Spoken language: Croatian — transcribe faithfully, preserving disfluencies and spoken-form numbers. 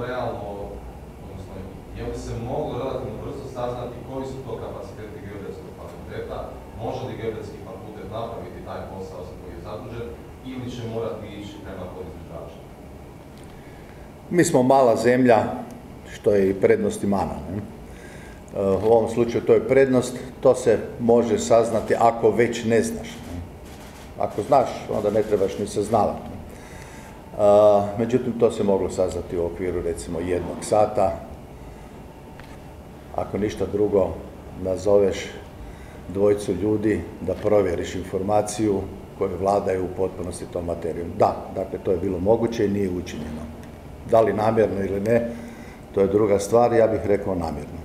to realno, odnosno je li se moglo relativno brzo saznati koji su to kapaciteti Geodetskog fakulteta, može li Geodetski fakultet napraviti taj posao za koji je zadužen ili će morati ići prema podizvođačima? Mi smo mala zemlja, što je i prednost i mana. U ovom slučaju to je prednost, to se može saznati ako već ne znaš. Ako znaš, onda ne trebaš ni saznavati. Međutim, to se moglo saznati u okviru, recimo, jednog sata. Ako ništa drugo, nazoveš dvojicu ljudi da provjeriš informaciju koje vladaju u potpunosti tom materijom. Da, dakle, to je bilo moguće i nije učinjeno. Da li namjerno ili ne, to je druga stvar, ja bih rekao namjerno.